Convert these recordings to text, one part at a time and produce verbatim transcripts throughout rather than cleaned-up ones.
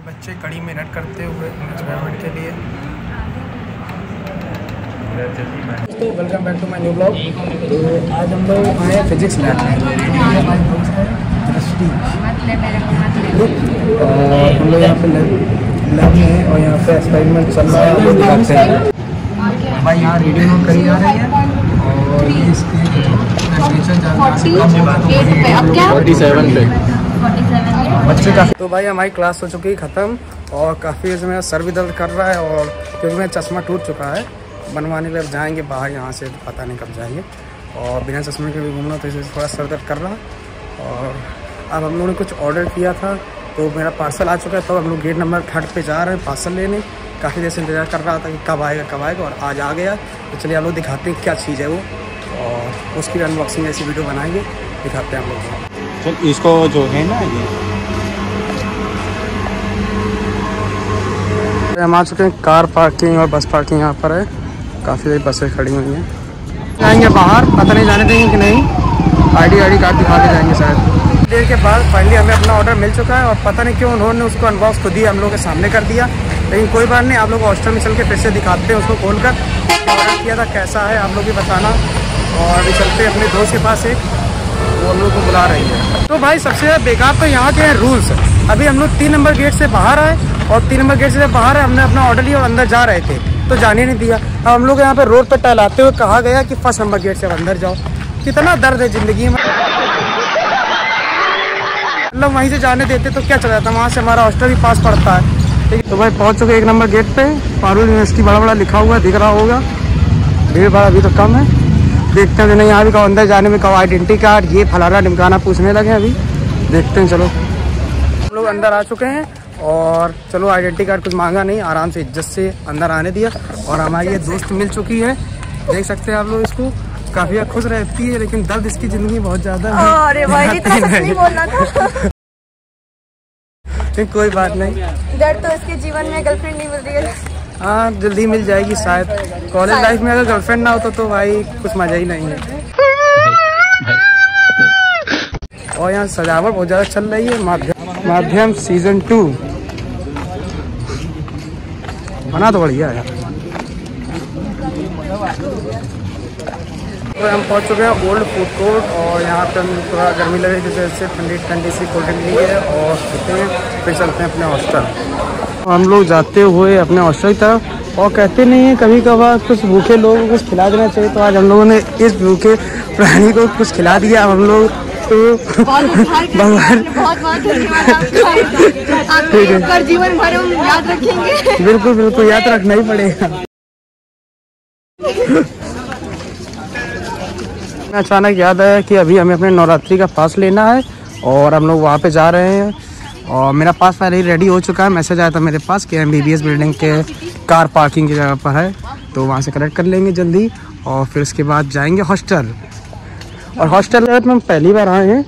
ये बच्चे कड़ी मेहनत करते हुए एनवायरमेंट के लिए। दोस्तों welcome back to my new blog. तो आज हम लोग आए फिजिक्स लैब में, हम लोग यहाँ पे लैब में हैं और यहाँ पे एक्सपेरिमेंट चल रहा है। भाई यहाँ रेडियो नोट करी जा रही है और ये इसके टेंपरेचर जा रहा है सैंतालीस पे बच्चे का। तो भाई हमारी क्लास हो चुकी है ख़त्म और काफ़ी इसमें सर भी दर्द कर रहा है और क्योंकि मेरा चश्मा टूट चुका है, बनवाने के लिए जाएंगे बाहर यहाँ से, पता नहीं कब जाएंगे। और बिना चश्मे के भी घूमना तो इसे थोड़ा सर दर्द कर रहा। और अब हम लोगों ने कुछ ऑर्डर किया था तो मेरा पार्सल आ चुका है, तो हम लोग गेट नंबर थर्ड पर जा रहे हैं पार्सल लेने। काफ़ी देर से इंतजार कर रहा था कि कब आएगा कब आएगा और आज आ गया। तो चलिए हम लोग दिखाते हैं क्या चीज़ है वो और उसकी अनबॉक्सिंग ऐसी वीडियो बनाएंगे, दिखाते हैं हम लोग। चल इसको जो है ना ये हम आ चुके हैं, कार पार्किंग और बस पार्किंग यहाँ पर है। काफ़ी देर बसें खड़ी हुई हैं, जाएंगे बाहर, पता नहीं जाने देंगे कि नहीं। ID ID card दिखा के जाएंगे शायद। देर के बाद फाइनली हमें अपना ऑर्डर मिल चुका है और पता नहीं क्यों उन्होंने उसको अनबॉक्स खुद ही हम लोग के सामने कर दिया, लेकिन कोई बात नहीं। आप लोग हॉस्टल में चल के फिर से दिखाते हैं उसको खोल कर ऑर्डर किया था, कैसा है आप लोग भी बताना। और अभी चलते अपने दोस्त के पास, एक वो हम लोग को बुला रही है। तो भाई सबसे ज़्यादा बेकार तो यहाँ के हैं रूल्स। अभी हम लोग तीन नंबर गेट से बाहर आए और तीन नंबर गेट से बाहर आए, हमने अपना ऑर्डर लिया और अंदर जा रहे थे तो जाने नहीं दिया। अब हम लोग यहाँ पर रोड पर टहलाते हुए कहा गया कि फर्स्ट नंबर गेट से अंदर जाओ। कितना दर्द है ज़िंदगी में, मतलब वहीं से जाने देते तो क्या चला जाता। वहाँ से हमारा हॉस्टल भी पास पड़ता है। तो भाई पहुँच चुके एक नंबर गेट पे, पारुल यूनिवर्सिटी बड़ा बड़ा लिखा हुआ दिख रहा होगा। भीड़ भाड़ अभी तो कम है, देखते हैं। यहाँ भी कहो अंदर जाने में कहो आइडेंटिटी कार्ड ये फलाना ढिमकाना पूछने लगे। अभी देखते हैं, चलो हम लोग अंदर आ चुके हैं और चलो आइडेंटिटी कार्ड कुछ मांगा नहीं, आराम से इज्जत से अंदर आने दिया। और हमारी ये दोस्त मिल चुकी है, देख सकते हैं आप लोग इसको। काफी खुश रहती है लेकिन दर्द इसकी जिंदगी बहुत ज्यादा है। अरे भाई इतना सच नहीं बोलना था। कोई बात नहीं, दर्द तो इसके जीवन में गर्लफ्रेंड नहीं मिल रही है। हाँ जल्दी मिल जाएगी शायद। कॉलेज लाइफ में अगर गर्लफ्रेंड ना हो तो, तो भाई कुछ मजा ही नहीं है। और यहाँ सजावट बहुत ज्यादा चल रही है। माध्यम माध्यम सीजन टू बना तो बढ़िया है। तो हम पहुंच चुके हैं ओल्ड फूड कोर्ट और यहाँ पे हम थोड़ा गर्मी लगे जिस वजह से ठंडी ठंडी सी कोल्ड ड्रिंक ली है और पीते हैं, फिर चलते हैं अपने हॉस्टल। हम लोग जाते हुए अपने हॉस्टल की तरफ। और कहते नहीं है कभी कभार कुछ भूखे लोगों को कुछ खिला देना चाहिए, तो आज हम लोगों ने इस भूखे प्राणी को कुछ खिला दिया। हम लोग तो बिल्कुल बिल्कुल याद रखना ही पड़ेगा। अचानक याद आया कि अभी हमें अपने नवरात्रि का पास लेना है और हम लोग वहाँ पे जा रहे हैं। और मेरा पास पहले ही रेडी हो चुका है, मैसेज आया था मेरे पास कि MBBS building के कार पार्किंग की जगह पर है, तो वहाँ से कलेक्ट कर लेंगे जल्दी और फिर उसके बाद जाएंगे हॉस्टल। और हॉस्टल में हम पहली बार आए हैं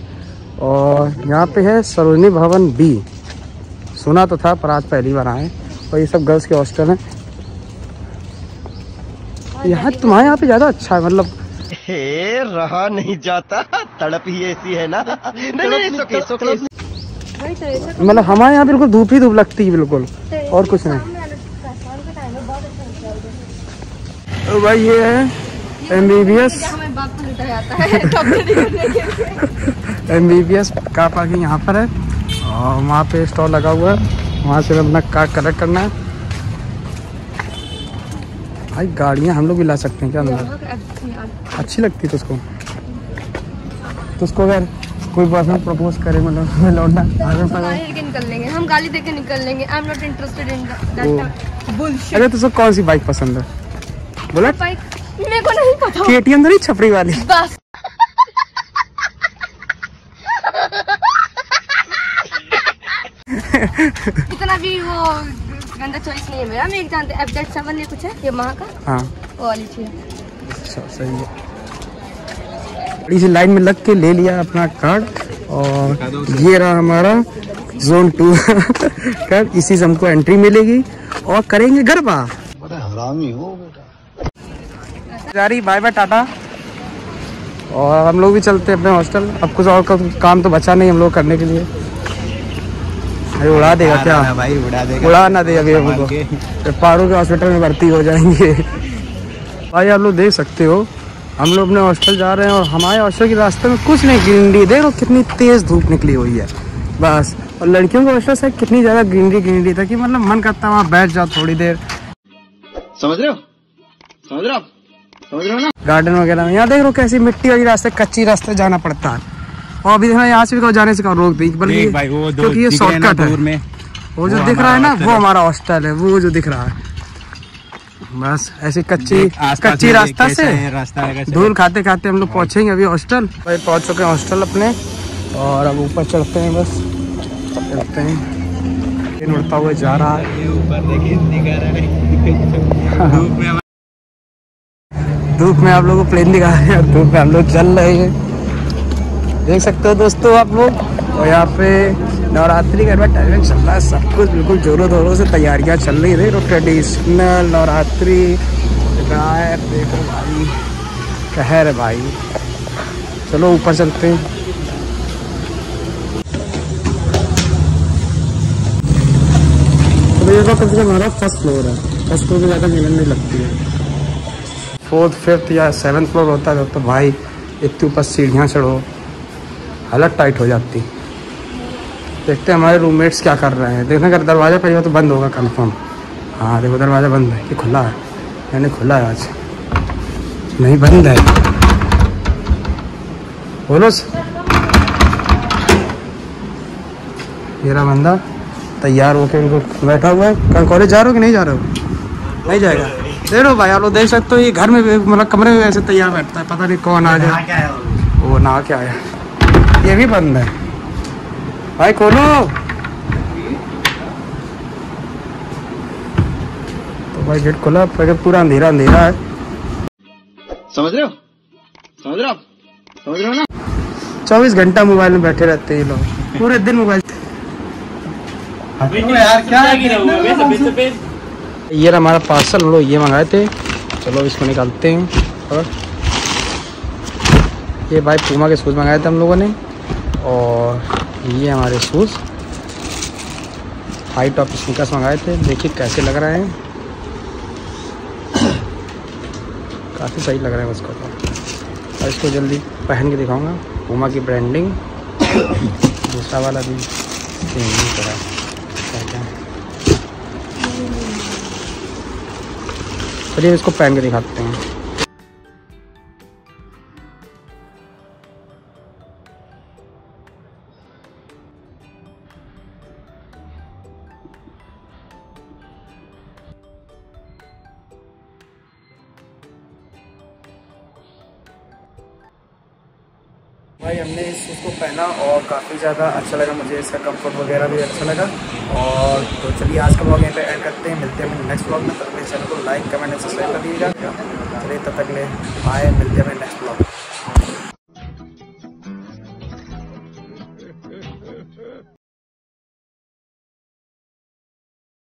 और यहाँ पर है सरोजिनी भवन बी, सुना तो था पर आज पहली बार आए। और ये सब गर्ल्स के हॉस्टल हैं। यहाँ तुम्हारे यहाँ पर ज़्यादा अच्छा है, मतलब हे रहा नहीं जाता, तड़प ही ऐसी है ना। नहीं नहीं मतलब हमारे यहाँ बिल्कुल धूप ही धूप लगती है बिल्कुल और कुछ नहीं। भाई ये है MBBS MBBS car parking यहाँ पर है और वहाँ पे स्टॉल लगा हुआ है, वहाँ से अपना कार कलेक्ट करना है। भाई गाड़ियाँ हम लोग भी ला सकते हैं क्या अंदर? अच्छी लगती है तो उसको तो उसको अगर कोई बॉयफ्रेंड प्रपोज करे मतलब लौटना निकल लेंगे हम, गाली देके निकल लेंगे। I am not interested in that bullshit. अरे तुझे कौन सी बाइक पसंद है? बुलेट बाइक मेरे को नहीं पता। के टी एम नहीं, छपरी वाली बस। इतना भी वो गंदा चॉइस नहीं है मेरा। मैं एक जानते हैं एफ ज़ेड सेवन ये कुछ है, ये माँ का। हाँ वो वाली चाहिए। अच्छा सही है। इसी लाइन में लग के ले लिया अपना कार्ड और ये रहा हमारा जोन टू कार्ड। इसी से हमको एंट्री मिलेगी और करेंगे गरबा। बड़ा हरामी हो बेटा। जारी बाय बाय टाटा। और हम लोग भी चलते हैं अपने हॉस्टल। अब कुछ और का काम तो बचा नहीं हम लोग करने के लिए। अरे उड़ा देगा क्या भाई, उड़ा देगा, उड़ा ना दे अभी हमको, तो पारू के हॉस्पिटल में भर्ती हो जाएंगे। भाई आप लोग देख सकते हो हम लोग अपने हॉस्टल जा रहे हैं और हमारे हॉस्टल के रास्ते में कुछ नहीं ग्रीनरी, देखो कितनी तेज़ धूप निकली हुई है बस। और लड़कियों के हॉस्टल से कितनी ज़्यादा ग्रीनरी ग्रीनरी था कि मतलब मन करता है वहाँ बैठ जाओ थोड़ी देर, समझ रहे हो समझ रहे हो समझ रहे हो ना, गार्डन वगैरह में। यहाँ देख लो कैसी मिट्टी वाली रास्ते, कच्ची रास्ते जाना पड़ता है। और अभी देखना यहाँ से भी जाने से रोक दी, बल्कि क्योंकि ये शॉर्टकट है। वो जो दिख रहा है ना वो हमारा हॉस्टल है, वो जो दिख रहा है बस ऐसे कच्ची कच्ची रास्ता से धूल खाते खाते हम लोग पहुँचेंगे अभी हॉस्टल। भाई पहुँच चुके हैं हॉस्टल अपने और अब ऊपर चढ़ते हैं, बस चढ़ते हैं। उड़ता हुआ जा रहा है ऊपर, धूप में आप लोगों को प्लेन दिखा रहे हैं, धूप में हम लोग चल रहे हैं, देख सकते हो दोस्तों आप लोग। और यहाँ पे नवरात्रि का टाइमिंग चल रहा है, सब कुछ बिल्कुल जोरों जोरों से तैयारियाँ चल रही है। ट्रेडिशनल नवरात्रि गाय देखो भाई, कहर है भाई। चलो ऊपर चलते हैं। तो कम से कम हमारा फर्स्ट फ्लोर है, फर्स्ट फ्लोर में ज़्यादा मेहनत नहीं लगती है। फोर्थ फिफ्थ या सेवन्थ फ्लोर होता है तो भाई इतने ऊपर सीढ़ियाँ चढ़ो, हालत टाइट हो जाती। देखते हैं हमारे रूममेट्स क्या कर रहे हैं, देखने का दरवाज़ा पहले तो बंद होगा कंफर्म। हाँ देखो दरवाज़ा बंद है कि खुला है, मैंने खुला है आज, नहीं बंद है। बोलो मेरा बंदा तैयार होकर उनको बैठा हुआ है। कल कॉलेज जा रहे हो कि नहीं जा रहे हो? नहीं जाएगा। देख लो भाई आप लोग देख सकते हो ये घर में मतलब कमरे में ऐसे तैयार बैठता है, पता नहीं कौन आ जाए। वो ना क्या आया, ये भी बंद है भाई, खोलो। तो भाई गेट खोला, पूरा अंधेरा अंधेरा है, समझ रहे हो समझ रहे हो समझ रहे हो ना। चौबीस घंटा मोबाइल में बैठे रहते हैं ये लोग, पूरे दिन मोबाइल। ये हमारा पार्सल, हम लोग ये मंगाए थे, चलो इसको निकालते हैं। और ये भाई पूमा के शूज़ मंगाए थे हम लोगों ने, और ये हमारे शूज़ हाई टॉप स्नीकर्स मंगाए थे, देखिए कैसे लग रहे हैं, काफ़ी सही लग रहे हैं उसको तो। और इसको जल्दी पहन के दिखाऊंगा, पूमा की ब्रांडिंग। दूसरा वाला भी सेम ही करा है, चलिए इसको पहन के दिखाते हैं। भाई हमने इस शूज़ को पहना और काफ़ी ज़्यादा अच्छा लगा मुझे, इसका कंफर्ट वगैरह भी अच्छा लगा। और तो चलिए आज का ब्लॉग यहीं पे ऐड करते हैं, मिलते हैं नेक्स्ट ब्लॉग में। तब तक मेरे चैनल को लाइक कमेंट एंड सब्सक्राइब कर दीजिएगा। चलिए तब तक ले आए, मिलते हैं नेक्स्ट ब्लॉग।